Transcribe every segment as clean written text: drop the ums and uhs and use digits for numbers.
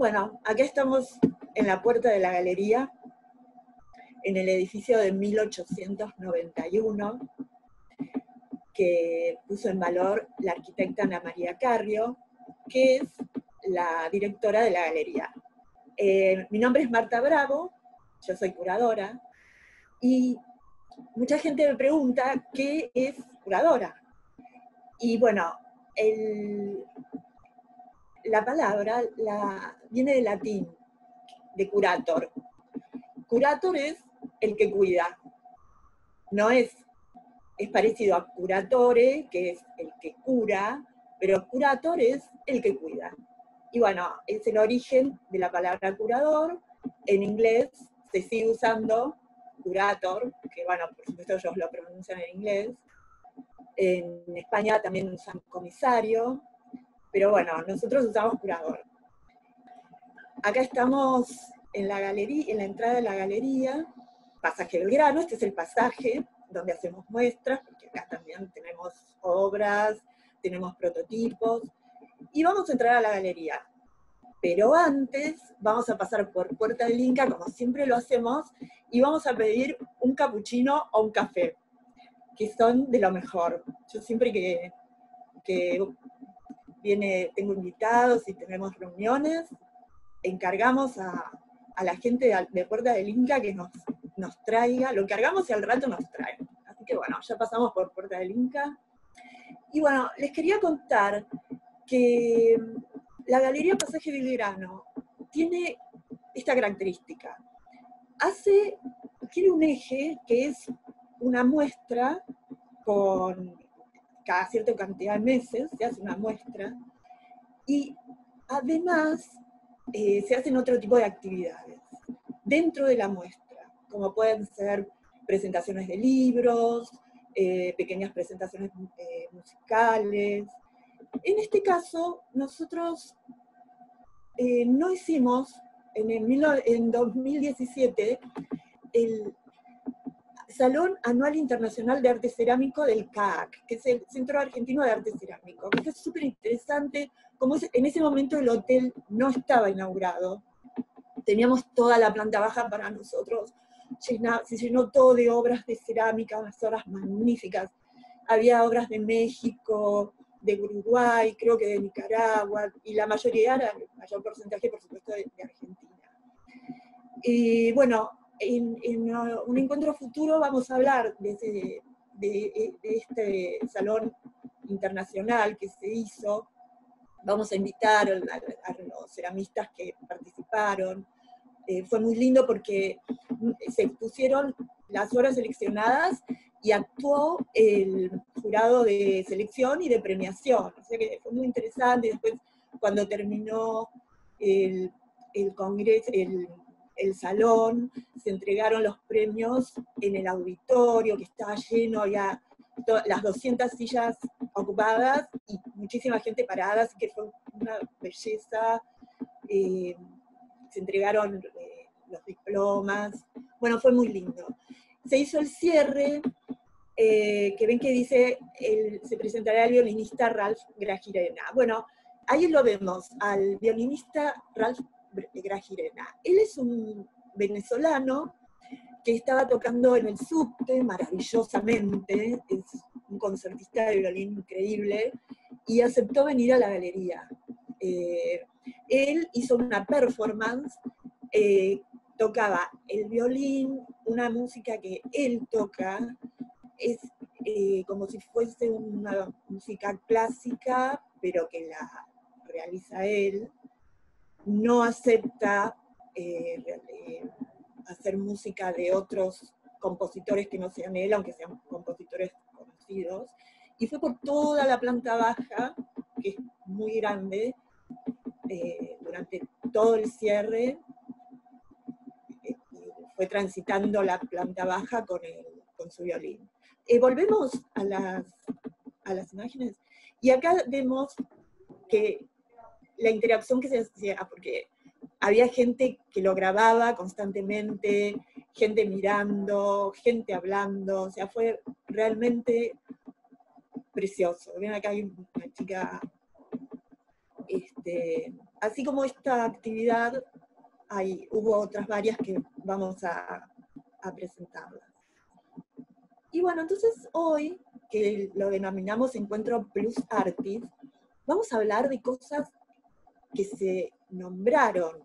Bueno, acá estamos en la puerta de la galería, en el edificio de 1891, que puso en valor la arquitecta Ana María Carrió, que es la directora de la galería. Mi nombre es Marta Bravo, yo soy curadora, y mucha gente me pregunta qué es curadora. Y bueno, la palabra viene del latín, de curator. Curator es el que cuida, no es... Es parecido a curatore, que es el que cura, pero curator es el que cuida. Y bueno, es el origen de la palabra curador. En inglés se sigue usando curator, que bueno, por supuesto ellos lo pronuncian en inglés. En España también usan comisario, pero bueno, nosotros usamos curador. Acá estamos en la galería, en la entrada de la galería, Pasaje Belgrano, este es el pasaje donde hacemos muestras, porque acá también tenemos obras, tenemos prototipos, y vamos a entrar a la galería. Pero antes vamos a pasar por Puerta del Inca, como siempre lo hacemos, y vamos a pedir un cappuccino o un café, que son de lo mejor. Yo siempre que tengo invitados y tenemos reuniones, encargamos a la gente de Puerta del Inca que nos traiga, lo cargamos y al rato nos trae. Así que bueno, ya pasamos por Puerta del Inca. Y bueno, les quería contar que la Galería Pasaje Belgrano tiene esta característica. Tiene un eje que es una muestra con cada cierta cantidad de meses, se hace una muestra, y además se hacen otro tipo de actividades dentro de la muestra, como pueden ser presentaciones de libros, pequeñas presentaciones musicales. En este caso, nosotros no hicimos, en 2017, el Salón Anual Internacional de Arte Cerámico del CAAC, que es el Centro Argentino de Arte Cerámico, que es súper interesante, como en ese momento el hotel no estaba inaugurado, teníamos toda la planta baja para nosotros, se llenó todo de obras de cerámica, unas obras magníficas. Había obras de México, de Uruguay, creo que de Nicaragua, y la mayoría, el mayor porcentaje, por supuesto, de Argentina. Y bueno, en un encuentro futuro vamos a hablar de este salón internacional que se hizo. Vamos a invitar a los ceramistas que participaron. Fue muy lindo porque se expusieron las obras seleccionadas y actuó el jurado de selección y de premiación. O sea que fue muy interesante. Y después, cuando terminó el congreso, el salón, se entregaron los premios en el auditorio, que estaba lleno, había las 200 sillas ocupadas y muchísima gente parada, así que fue una belleza. Se entregaron los diplomas, bueno, fue muy lindo. Se hizo el cierre, que ven que dice, se presentará el violinista Ralph Grajirena. Bueno, ahí lo vemos, al violinista Ralph Grajirena. Él es un venezolano que estaba tocando en el subte maravillosamente, es un concertista de violín increíble, y aceptó venir a la galería. Él hizo una performance, tocaba el violín, una música que él toca, es como si fuese una música clásica, pero que la realiza él. No acepta hacer música de otros compositores que no sean él, aunque sean compositores conocidos. Y fue por toda la planta baja, que es muy grande, durante todo el cierre, fue transitando la planta baja con su violín. Volvemos a las imágenes, y acá vemos que la interacción que se hacía, porque había gente que lo grababa constantemente, gente mirando, gente hablando, o sea, fue realmente precioso. Ven, acá hay una chica así como esta actividad, hubo otras varias que vamos a presentarlas. Y bueno, entonces hoy, que lo denominamos Encuentro Plus Artis, vamos a hablar de cosas que se nombraron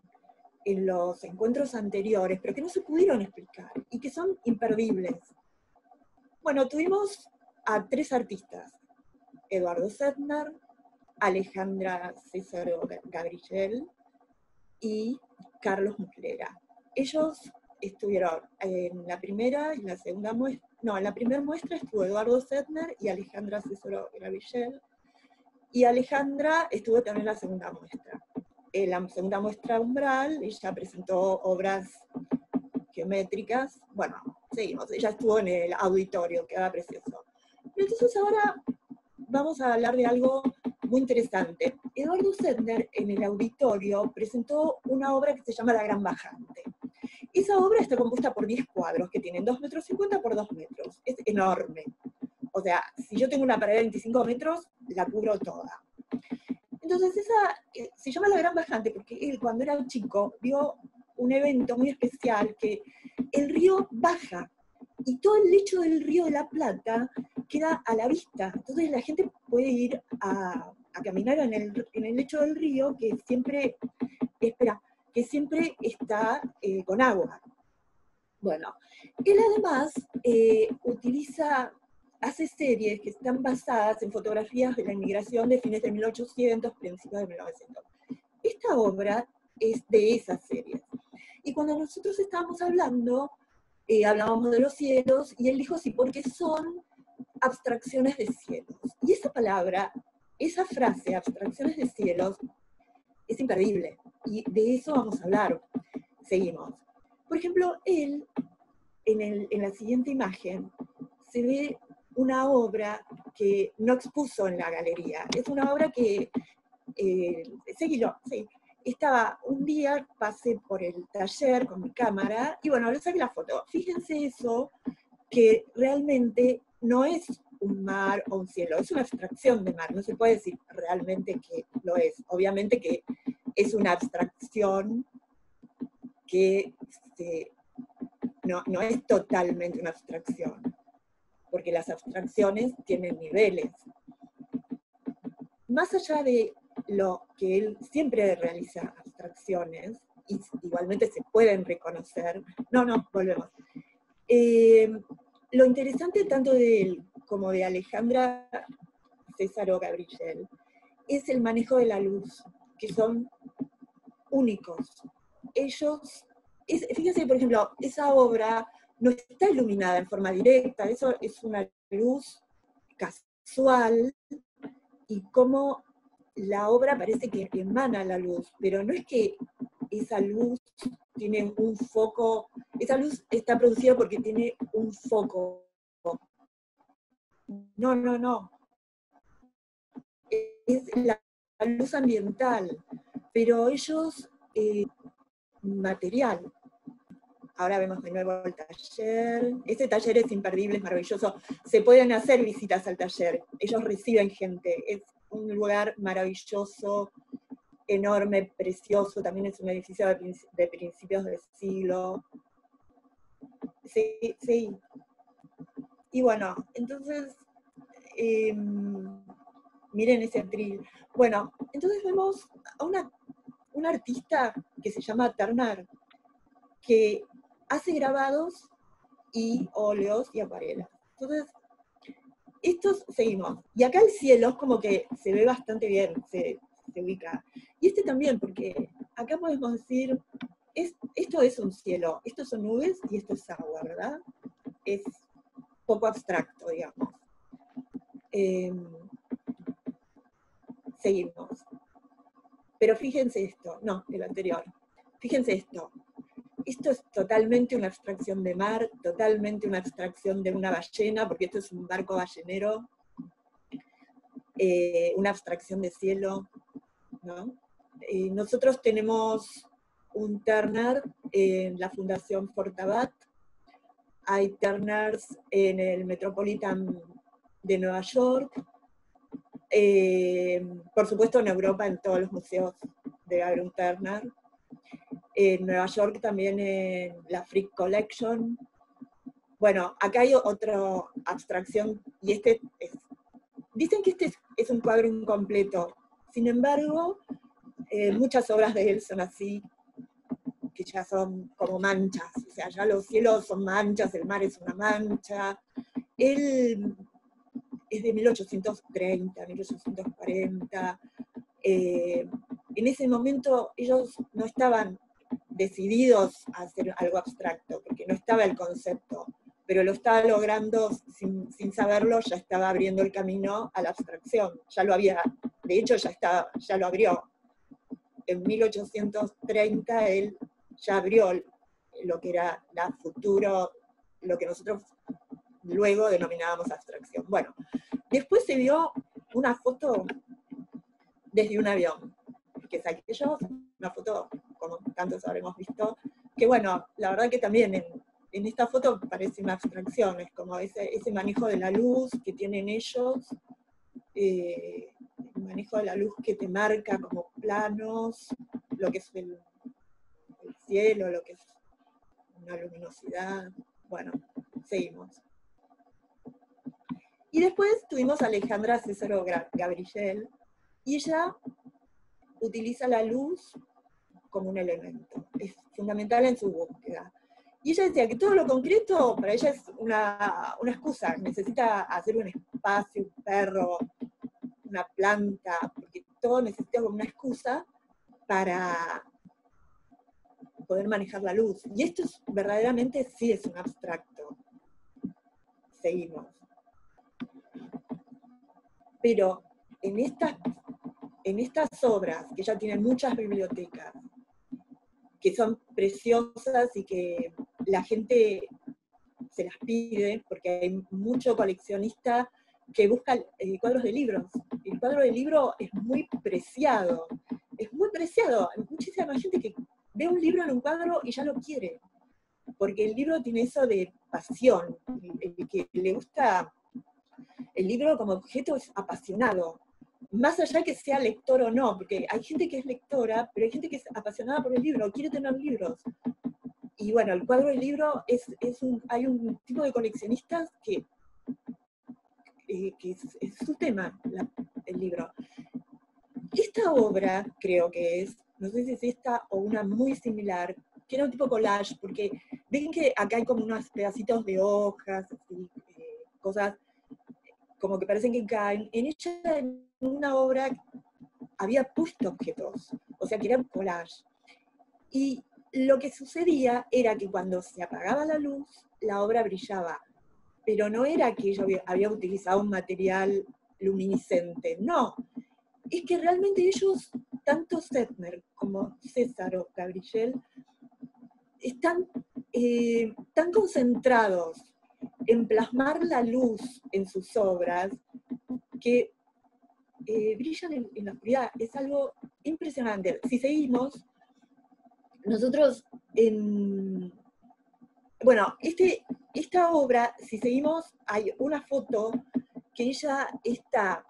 en los encuentros anteriores, pero que no se pudieron explicar, y que son imperdibles. Bueno, tuvimos a tres artistas, Eduardo Cetner, Alejandra Césaro Gabriyel y Carlos Muslera. Ellos estuvieron en la primera y la segunda muestra, no, en la primera muestra estuvo Eduardo Cetner y Alejandra Césaro Gabriyel, y Alejandra estuvo también en la segunda muestra. En la segunda muestra Umbral, ella presentó obras geométricas, bueno, seguimos, ella estuvo en el auditorio, quedaba precioso. Pero entonces ahora vamos a hablar de algo muy interesante. Eduardo Cetner en el auditorio presentó una obra que se llama La Gran Bajante. Esa obra está compuesta por 10 cuadros que tienen 2,50 metros por 2 metros. Es enorme. O sea, si yo tengo una pared de 25 metros, la cubro toda. Entonces esa se llama La Gran Bajante porque él, cuando era chico, vio un evento muy especial que el río baja y todo el lecho del Río de la Plata queda a la vista. Entonces la gente puede ir a caminar en el lecho del río que siempre está con agua. Bueno, él además hace series que están basadas en fotografías de la inmigración de fines de 1800, principios de 1900. Esta obra es de esas series. Y cuando nosotros estábamos hablando, hablábamos de los cielos, y él dijo sí, porque son abstracciones de cielos. Y esa palabra, esa frase, abstracciones de cielos, es imperdible. Y de eso vamos a hablar. Seguimos. Por ejemplo, él, en la siguiente imagen, se ve una obra que no expuso en la galería. Es una obra que, estaba un día, pasé por el taller con mi cámara, y bueno, le saqué la foto. Fíjense eso, que realmente no es un mar o un cielo, es una abstracción de mar, no se puede decir realmente que lo es. Obviamente que es una abstracción que no es totalmente una abstracción, porque las abstracciones tienen niveles. Más allá de lo que él siempre realiza abstracciones, y igualmente se pueden reconocer, volvemos. Lo interesante tanto de él como de Alejandra Césaro Gabriyel es el manejo de la luz, que son únicos. Fíjense, por ejemplo, esa obra no está iluminada en forma directa, eso es una luz casual, y cómo la obra parece que emana la luz, pero no es que esa luz tiene un foco, esa luz está producida porque tiene un foco. No. Es la luz ambiental, pero ellos, material. Ahora vemos de nuevo el taller. Este taller es imperdible, es maravilloso. Se pueden hacer visitas al taller. Ellos reciben gente. Es un lugar maravilloso, enorme, precioso. También es un edificio de principios del siglo. Sí. Y bueno, entonces, miren ese atril. Bueno, entonces vemos a una artista que se llama Ternar, que hace grabados y óleos y acuarelas. Entonces, estos seguimos. Y acá el cielo es como que se ve bastante bien, se ubica. Y este también, porque acá podemos decir, esto es un cielo, esto son nubes y esto es agua, ¿verdad? Es poco abstracto, digamos. Seguimos. Pero fíjense esto, el anterior. Fíjense esto. Esto es totalmente una abstracción de mar, totalmente una abstracción de una ballena, porque esto es un barco ballenero, una abstracción de cielo, ¿no? Nosotros tenemos un Ternar en la Fundación Fortabat, hay Ternars en el Metropolitan de Nueva York, Por supuesto en Europa, en todos los museos de Gabriel Turner. En Nueva York también en la Frick Collection. Bueno, acá hay otra abstracción, y este es, dicen que este es un cuadro incompleto. Sin embargo, muchas obras de él son así, que ya son como manchas. O sea, ya los cielos son manchas, el mar es una mancha. Él es de 1830, 1840. En ese momento ellos no estaban decididos a hacer algo abstracto, porque no estaba el concepto, pero lo estaba logrando sin saberlo, ya estaba abriendo el camino a la abstracción, ya lo había, de hecho ya lo abrió. En 1830 él ya abrió lo que era la futuro, lo que nosotros luego denominábamos abstracción. Bueno, después se vio una foto desde un avión, que saqué yo, una foto como tantos habremos visto, que bueno, la verdad que también en esta foto parece una abstracción, es como ese manejo de la luz que tienen ellos, el manejo de la luz que te marca como planos, lo que es el cielo, lo que es una luminosidad. Bueno, seguimos. Y después tuvimos a Alejandra Césaro Gabriyel, y ella utiliza la luz como un elemento, es fundamental en su búsqueda. Y ella decía que todo lo concreto para ella es una excusa, necesita hacer un espacio, un perro, una planta, porque todo necesita como una excusa para poder manejar la luz. Y esto es, verdaderamente sí es un abstracto. Seguimos. Pero en estas obras, que ya tienen muchas bibliotecas, que son preciosas y que la gente se las pide, porque hay mucho coleccionista que busca cuadros de libros. El cuadro de libro es muy preciado, hay muchísima gente que ve un libro en un cuadro y ya lo quiere, porque el libro tiene eso de pasión, el que le gusta el libro como objeto es apasionado, más allá que sea lector o no, porque hay gente que es lectora, pero hay gente que es apasionada por el libro, quiere tener libros. Y bueno, el cuadro del libro, hay un tipo de coleccionistas que es su tema, el libro. Esta obra, creo que es, no sé si es esta o una muy similar, que era un tipo collage, porque ven que acá hay como unos pedacitos de hojas, así, cosas como que parecen que caen. En ella, en una obra, había puesto objetos, o sea que era un collage. Y lo que sucedía era que cuando se apagaba la luz, la obra brillaba. Pero no era que ella había utilizado un material luminiscente, no. Es que realmente ellos, tanto Cetner como Césaro Gabriyel, están tan concentrados en plasmar la luz en sus obras, que brillan en la oscuridad. Es algo impresionante. Si seguimos, nosotros bueno, esta obra, si seguimos, hay una foto que ella está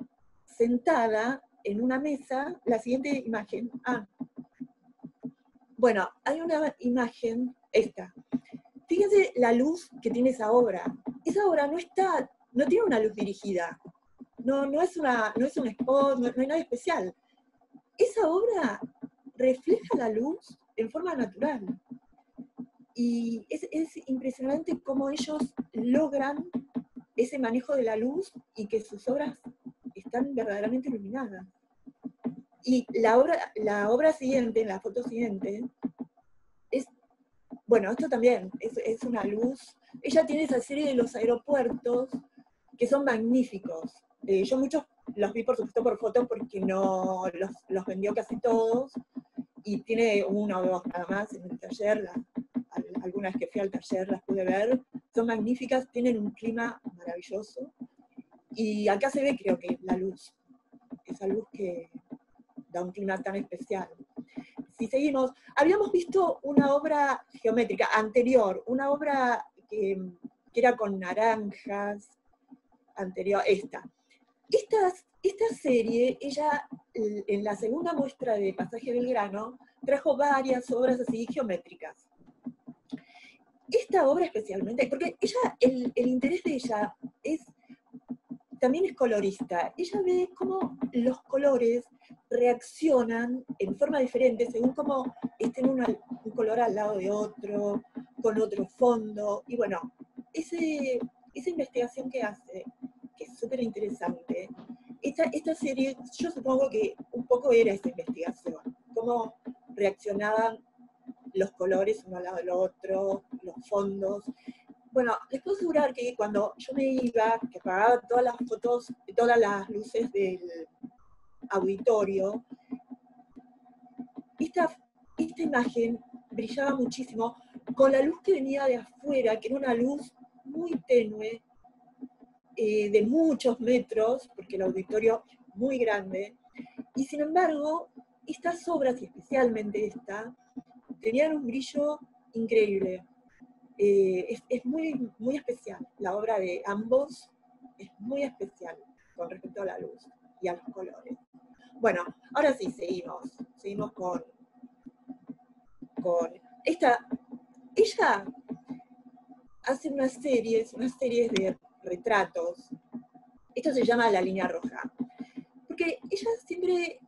sentada en una mesa, la siguiente imagen. Bueno, hay una imagen, esta. Fíjense la luz que tiene esa obra. Esa obra no tiene una luz dirigida. No es un spot, no hay nada especial. Esa obra refleja la luz en forma natural. Y es impresionante cómo ellos logran ese manejo de la luz y que sus obras están verdaderamente iluminadas. Y la obra siguiente, la foto siguiente, bueno, esto también es una luz. Ella tiene esa serie de los aeropuertos que son magníficos. Yo muchos los vi, por supuesto, por fotos porque no los vendió casi todos. Y tiene uno o dos nada más en el taller. Algunas que fui al taller las pude ver. Son magníficas, tienen un clima maravilloso. Y acá se ve, creo que, la luz. Esa luz que da un clima tan especial. Si seguimos, habíamos visto una obra geométrica anterior, una obra que era con naranjas, anterior, esta. Estas, Esta serie, ella en la segunda muestra de Pasaje Belgrano, trajo varias obras así geométricas. Esta obra especialmente, porque ella, el interés de ella es, también es colorista. Ella ve cómo los colores reaccionan en forma diferente según cómo estén un color al lado de otro, con otro fondo. Y bueno, esa investigación que hace, que es súper interesante, esta serie, yo supongo que un poco era esa investigación, cómo reaccionaban los colores uno al lado del otro, los fondos. Bueno, les puedo asegurar que cuando yo me iba, que apagaba todas las fotos, todas las luces del auditorio, esta imagen brillaba muchísimo con la luz que venía de afuera, que era una luz muy tenue, de muchos metros, porque el auditorio es muy grande, y sin embargo, estas obras, y especialmente esta, tenían un brillo increíble. Es muy, muy especial, la obra de ambos es muy especial con respecto a la luz y a los colores. Bueno, ahora sí, seguimos con esta. Ella hace unas series de retratos. Esto se llama La Línea Roja. Porque ella siempre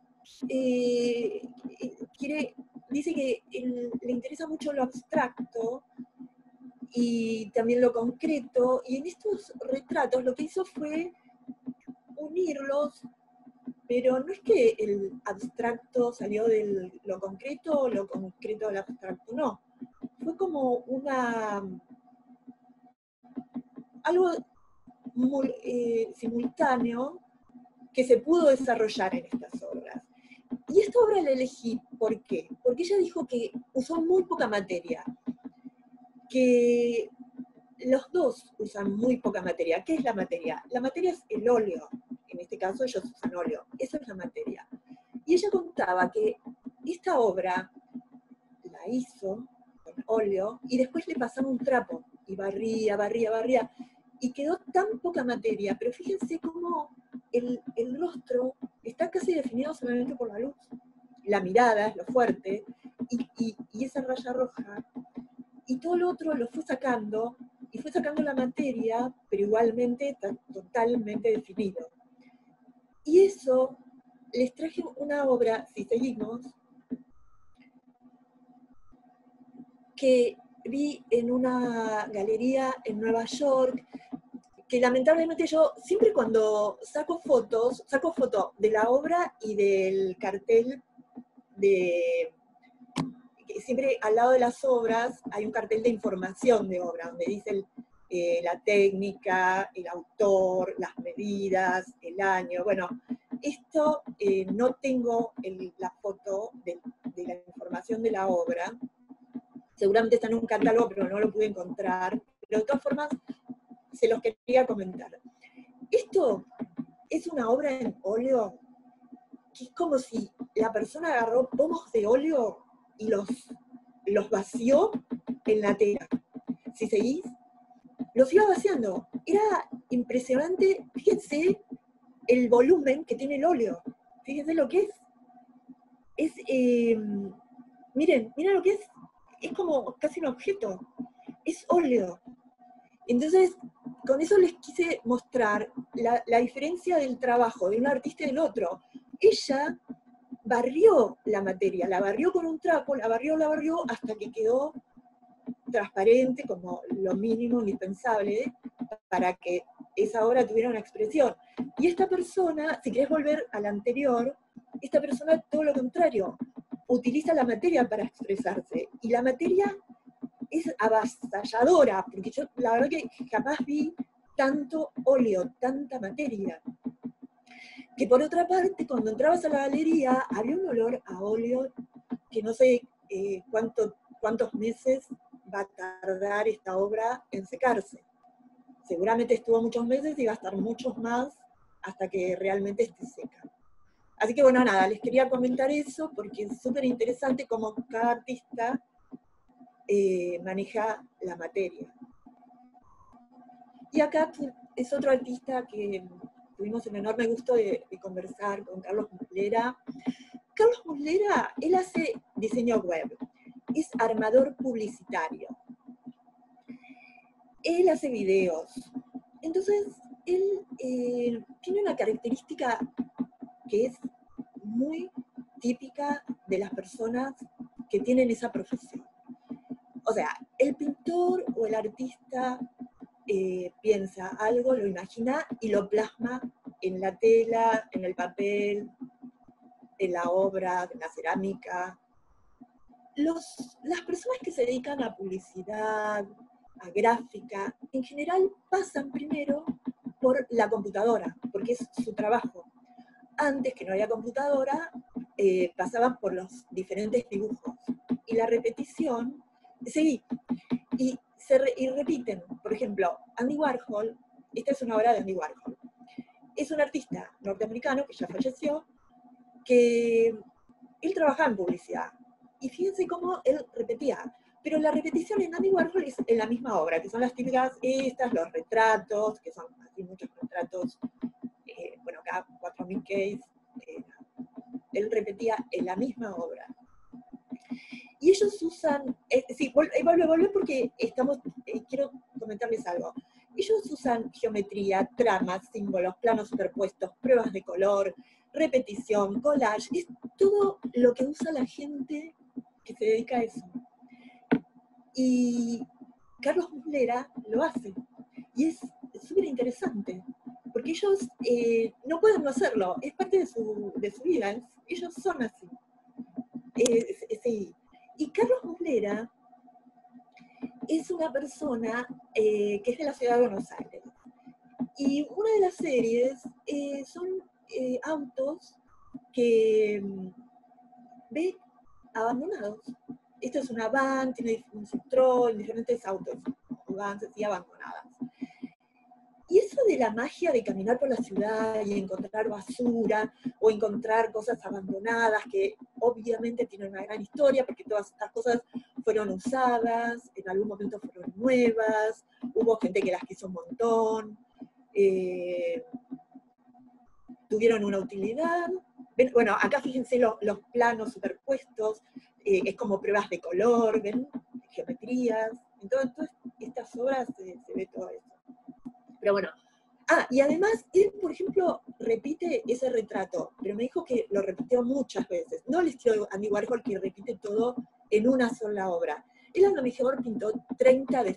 dice que le interesa mucho lo abstracto y también lo concreto, y en estos retratos lo que hizo fue unirlos, pero no es que el abstracto salió de lo concreto o lo concreto del abstracto, no. Fue como algo simultáneo que se pudo desarrollar en estas obras. Y esta obra la elegí, ¿por qué? Porque ella dijo que usó muy poca materia, que los dos usan muy poca materia. ¿Qué es la materia? La materia es el óleo, en este caso ellos usan óleo, eso es la materia. Y ella contaba que esta obra la hizo con óleo y después le pasaba un trapo, y barría, y quedó tan poca materia, pero fíjense cómo el rostro está casi definido solamente por la luz, la mirada es lo fuerte, y esa raya roja, y todo lo otro lo fue sacando, y fue sacando la materia, pero igualmente está totalmente definido. Y eso, les traje una obra, si seguimos, que vi en una galería en Nueva York, que lamentablemente yo siempre cuando saco fotos, saco foto de la obra y del cartel de... Siempre al lado de las obras hay un cartel de información de obra, donde dice la técnica, el autor, las medidas, el año. Bueno, esto no tengo la foto de la información de la obra. Seguramente está en un catálogo, pero no lo pude encontrar. Pero de todas formas, se los quería comentar. Esto es una obra en óleo que es como si la persona agarró pomos de óleo y los vació en la tela. Si seguís, los iba vaciando. Era impresionante, fíjense el volumen que tiene el óleo. Fíjense lo que es. Miren lo que es. Es como casi un objeto. Es óleo. Entonces, con eso les quise mostrar la diferencia del trabajo de un artista y del otro. Ella barrió la materia, la barrió con un trapo, la barrió, hasta que quedó transparente, como lo mínimo indispensable, para que esa obra tuviera una expresión. Y esta persona, si querés volver a la anterior, esta persona todo lo contrario, utiliza la materia para expresarse. Y la materia es avasalladora, porque yo la verdad que jamás vi tanto óleo, tanta materia. Que por otra parte, cuando entrabas a la galería, había un olor a óleo que no sé cuántos meses va a tardar esta obra en secarse. Seguramente estuvo muchos meses y va a estar muchos más hasta que realmente esté seca. Así que bueno, nada, les quería comentar eso porque es súper interesante cómo cada artista maneja la materia. Y acá es otro artista que tuvimos un enorme gusto de conversar con Carlos Muslera. Carlos Muslera, él hace diseño web, es armador publicitario. Él hace videos. Entonces, él tiene una característica que es muy típica de las personas que tienen esa profesión. O sea, el pintor o el artista piensa algo, lo imagina y lo plasma en la tela, en el papel, en la obra, en la cerámica. Las personas que se dedican a publicidad, a gráfica, en general pasan primero por la computadora, porque es su trabajo. Antes que no había computadora, pasaban por los diferentes dibujos. Y la repetición, seguí. Y repiten, por ejemplo, Andy Warhol, esta es una obra de Andy Warhol. Es un artista norteamericano que ya falleció, que él trabajaba en publicidad. Y fíjense cómo él repetía. Pero la repetición en Andy Warhol es en la misma obra, que son las típicas estas, los retratos, que son así muchos retratos, bueno, acá 4000 cases, él repetía en la misma obra. Y ellos usan, sí, vuelvo porque estamos, quiero comentarles algo. Ellos usan geometría, tramas, símbolos, planos superpuestos, pruebas de color, repetición, collage, es todo lo que usa la gente que se dedica a eso. Y Carlos Muslera lo hace. Y es súper interesante, porque ellos no pueden no hacerlo, es parte de su vida, ellos son así. Sí. Y Carlos Muslera es una persona que es de la ciudad de Buenos Aires. Y una de las series son autos que ve abandonados. Esto es una van, tiene un Citroën, diferentes autos, vans así abandonadas. Y eso de la magia de caminar por la ciudad y encontrar basura, o encontrar cosas abandonadas que obviamente tienen una gran historia, porque todas estas cosas fueron usadas, en algún momento fueron nuevas, hubo gente que las quiso un montón, tuvieron una utilidad. Bueno, acá fíjense los planos superpuestos, es como pruebas de color, ¿ven? Geometrías, en todas estas obras se ve todo eso. Pero bueno, y además él, por ejemplo, repite ese retrato, pero me dijo que lo repitió muchas veces. No el estilo de Andy Warhol que repite todo en una sola obra. Él a lo mejor pintó 30 de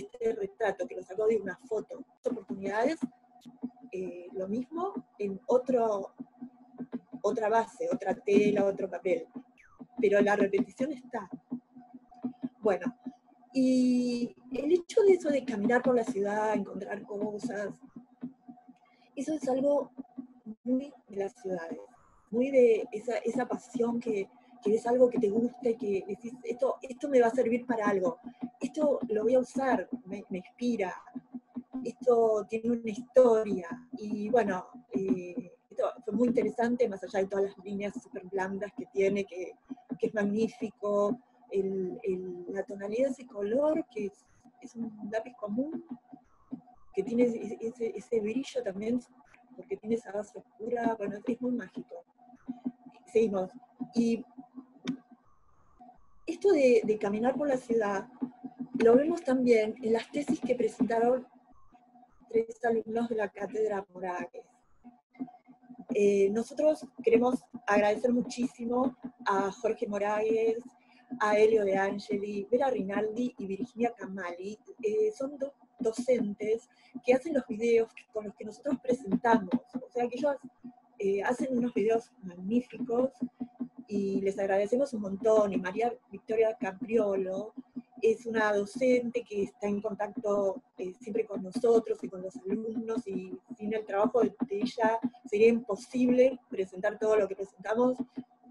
este retrato, que lo sacó de una foto. Oportunidades, lo mismo en otra base, otra tela, otro papel. Pero la repetición está. Bueno, y el hecho de eso de caminar por la ciudad, encontrar cosas, eso es algo muy de las ciudades, muy de esa pasión que es algo que te gusta y que decís, esto me va a servir para algo, esto lo voy a usar, me inspira, esto tiene una historia, y bueno, esto fue muy interesante, más allá de todas las líneas súper blandas que tiene, que es magnífico, la tonalidad de ese color, que es un lápiz común, que tiene ese brillo también, porque tiene esa base oscura, bueno, es muy mágico. Seguimos. Y esto de caminar por la ciudad, lo vemos también en las tesis que presentaron 3 alumnos de la Cátedra Moragues. Nosotros queremos agradecer muchísimo a Jorge Moragues, a Elio de Angeli, Vera Rinaldi y Virginia Camali. Son 2 docentes que hacen los videos con los que nosotros presentamos. O sea que ellos hacen unos videos magníficos y les agradecemos un montón. Y María Victoria Capriolo es una docente que está en contacto siempre con nosotros y con los alumnos, y sin el trabajo de ella sería imposible presentar todo lo que presentamos.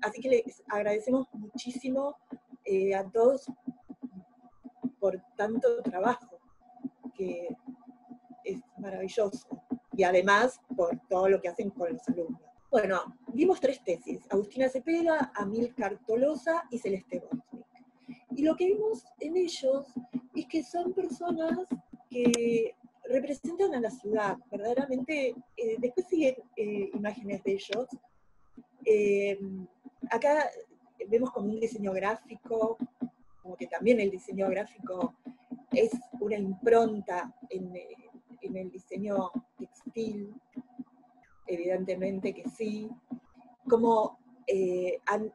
Así que les agradecemos muchísimo a todos por tanto trabajo, que es maravilloso, y además por todo lo que hacen con los alumnos. Bueno, vimos 3 tesis, Agustina Cepeda, Amilcar Tolosa y Celeste Bosnik. Y lo que vimos en ellos es que son personas que representan a la ciudad, verdaderamente. Después siguen imágenes de ellos. Acá vemos como un diseño gráfico, como que también el diseño gráfico es una impronta en el diseño textil, evidentemente que sí, como han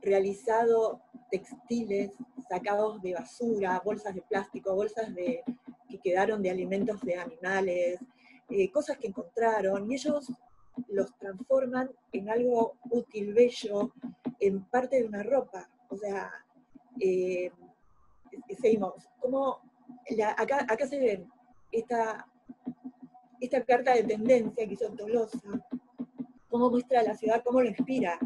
realizado textiles sacados de basura, bolsas de plástico, bolsas de, que quedaron de alimentos de animales, cosas que encontraron, y ellos los transforman en algo útil, bello, en parte de una ropa. O sea, seguimos. Como la, acá se ven esta carta de tendencia que hizo Tolosa, cómo muestra la ciudad, cómo lo inspira,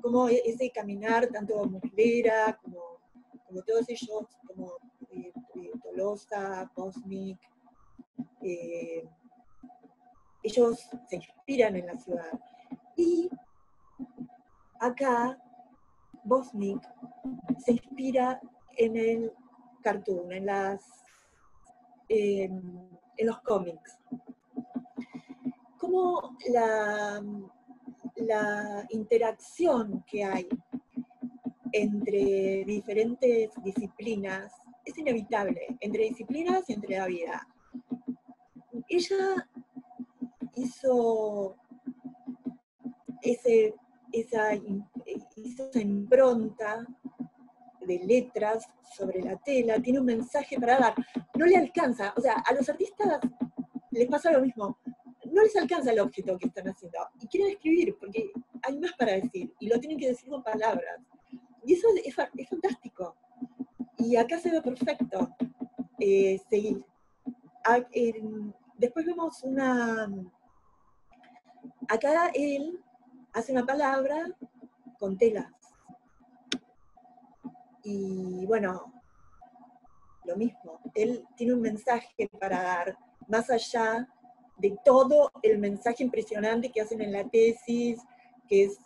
cómo ese caminar, tanto Muslera, como todos ellos, como Tolosa, Bosnik, ellos se inspiran en la ciudad. Y acá Bosnik se inspira en el cartoon, en los cómics. Como la interacción que hay entre diferentes disciplinas es inevitable, entre disciplinas y entre la vida. Ella hizo esa impronta de letras sobre la tela, tiene un mensaje para dar, no le alcanza, o sea, a los artistas les pasa lo mismo, no les alcanza el objeto que están haciendo, y quieren escribir, porque hay más para decir, y lo tienen que decir con palabras, y eso es fantástico, y acá se ve perfecto. Seguir. Después vemos acá él hace una palabra con telas. Y bueno, lo mismo. Él tiene un mensaje para dar, más allá de todo el mensaje impresionante que hacen en la tesis, que es,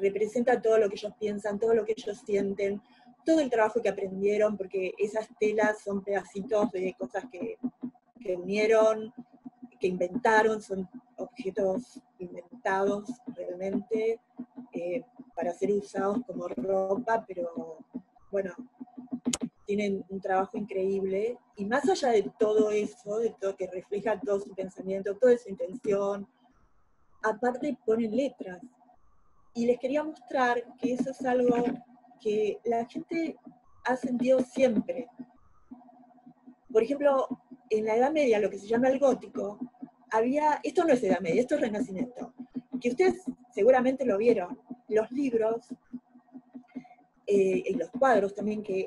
representa todo lo que ellos piensan, todo lo que ellos sienten, todo el trabajo que aprendieron, porque esas telas son pedacitos de cosas que unieron, que inventaron, son objetos inventados realmente para ser usados como ropa, pero bueno, tienen un trabajo increíble, y más allá de todo eso, de todo que refleja todo su pensamiento, toda su intención, aparte ponen letras. Y les quería mostrar que eso es algo que la gente ha sentido siempre. Por ejemplo, en la Edad Media, lo que se llama el gótico, había, esto no es Edad Media, esto es Renacimiento, que ustedes seguramente lo vieron, los libros y los cuadros también que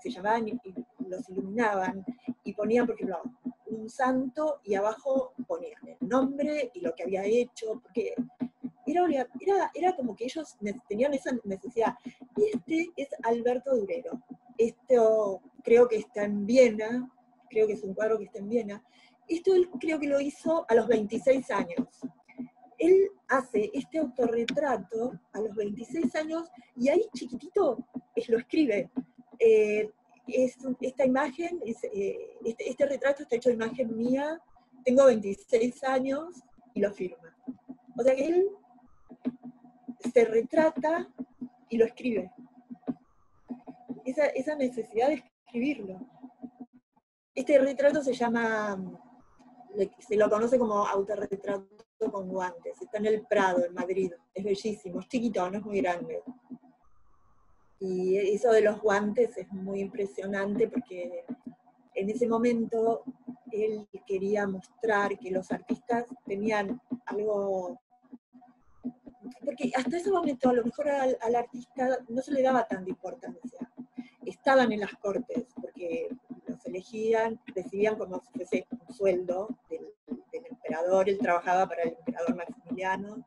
se llamaban y los iluminaban, y ponían, por ejemplo, un santo, y abajo ponían el nombre y lo que había hecho, porque era como que ellos tenían esa necesidad. Y este es Alberto Durero. Esto creo que está en Viena, creo que es un cuadro que está en Viena. Esto él creo que lo hizo a los 26 años. Él hace este autorretrato a los 26 años, y ahí chiquitito lo escribe. Esta imagen, este retrato está hecho de imagen mía, tengo 26 años, y lo firma. O sea que él se retrata y lo escribe. Esa necesidad de escribirlo. Este retrato se llama, se lo conoce como Autorretrato con guantes. Está en el Prado, en Madrid. Es bellísimo, es chiquito, no es muy grande. Y eso de los guantes es muy impresionante, porque en ese momento él quería mostrar que los artistas tenían algo. Porque hasta ese momento a lo mejor al artista no se le daba tanta importancia. Estaban en las cortes, porque los elegían, recibían como si fuese un sueldo del emperador, él trabajaba para el emperador Maximiliano,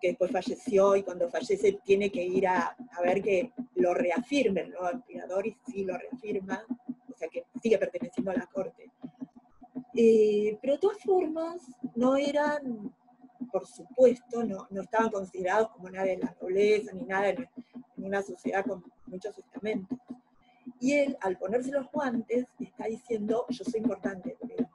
que después falleció, y cuando fallece tiene que ir a ver que lo reafirmen, ¿no?, al emperador, y sí lo reafirma, o sea que sigue perteneciendo a la corte. Pero de todas formas no eran, por supuesto, no estaban considerados como nada de la nobleza, ni nada en una sociedad con muchos estamentos. Y él, al ponerse los guantes, está diciendo, yo soy importante, porque los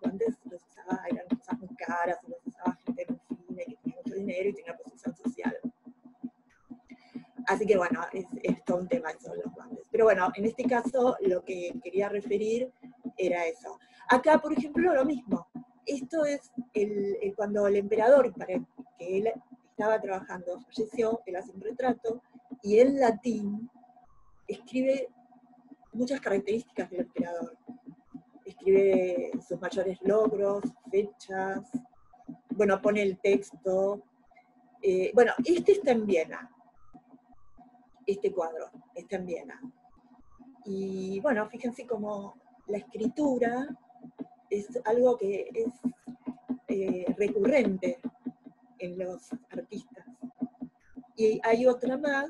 Así que bueno, es todo un tema eso de los guantes. Pero bueno, en este caso lo que quería referir era eso. Acá, por ejemplo, lo mismo. Esto es cuando el emperador, para que él estaba trabajando, falleció, él hace un retrato, y en latín escribe muchas características del emperador. Escribe sus mayores logros, fechas, bueno, pone el texto. Bueno, este está en Viena. Este cuadro está en Viena. Y bueno, fíjense cómo la escritura es algo que es recurrente en los artistas. Y hay otra más.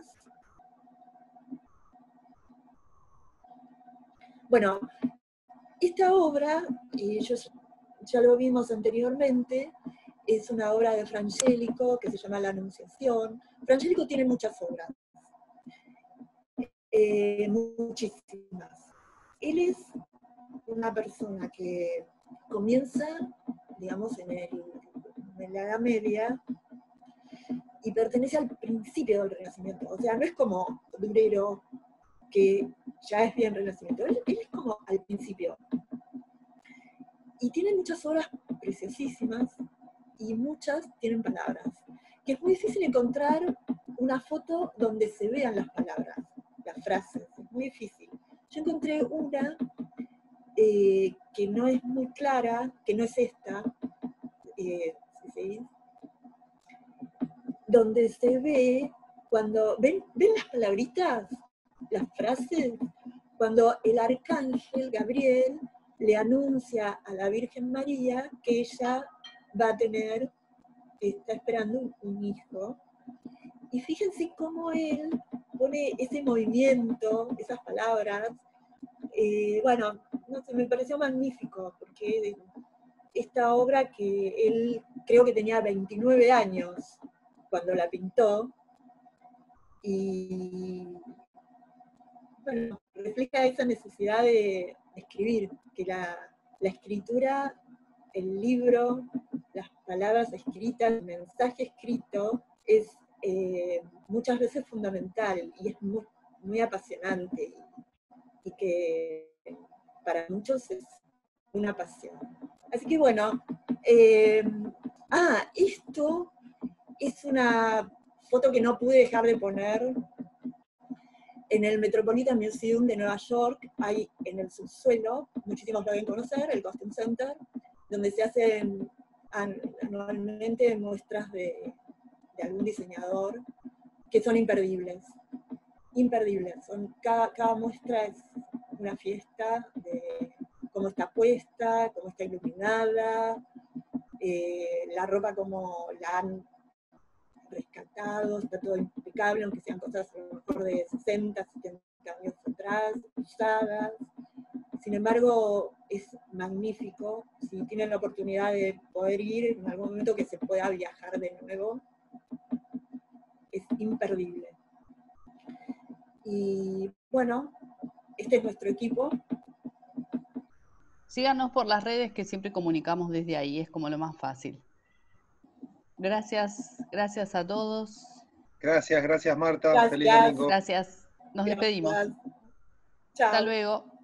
Bueno, esta obra, y ya lo vimos anteriormente, es una obra de Fra Angelico que se llama La Anunciación. Fra Angelico tiene muchas obras. Muchísimas. Él es una persona que comienza, digamos, en la Edad Media y pertenece al principio del Renacimiento. O sea, no es como Durero, que ya es bien Renacimiento. Él es como al principio. Y tiene muchas obras preciosísimas y muchas tienen palabras. Que es muy difícil encontrar una foto donde se vean las palabras, las frases. Es muy difícil. Yo encontré una que no es muy clara, que no es esta, ¿sí? Donde se ve, cuando ¿ven las palabritas? Las frases, cuando el arcángel Gabriel le anuncia a la Virgen María que ella va a tener, está esperando un hijo. Y fíjense cómo él pone ese movimiento, esas palabras. Bueno, no sé, me pareció magnífico, porque esta obra que él creo que tenía 29 años cuando la pintó, y bueno, refleja esa necesidad de escribir, que la escritura, el libro, las palabras escritas, el mensaje escrito, es muchas veces fundamental y es muy, muy apasionante, y que para muchos es una pasión. Así que bueno, esto es una foto que no pude dejar de poner. En el Metropolitan Museum de Nueva York hay en el subsuelo, muchísimos lo deben conocer, el Costume Center, donde se hacen anualmente muestras de algún diseñador, que son imperdibles. Imperdibles. Cada muestra es una fiesta de cómo está puesta, cómo está iluminada, la ropa como la han rescatado, está todo impecable, aunque sean cosas a lo mejor de 60, 70 años atrás, usadas. Sin embargo, es magnífico. Si tienen la oportunidad de poder ir en algún momento que se pueda viajar de nuevo, es imperdible. Y bueno, este es nuestro equipo. Síganos por las redes, que siempre comunicamos desde ahí, es como lo más fácil. Gracias, gracias a todos. Gracias, gracias Marta. Gracias. Feliz domingo. Gracias, nos despedimos. Chao. Hasta luego.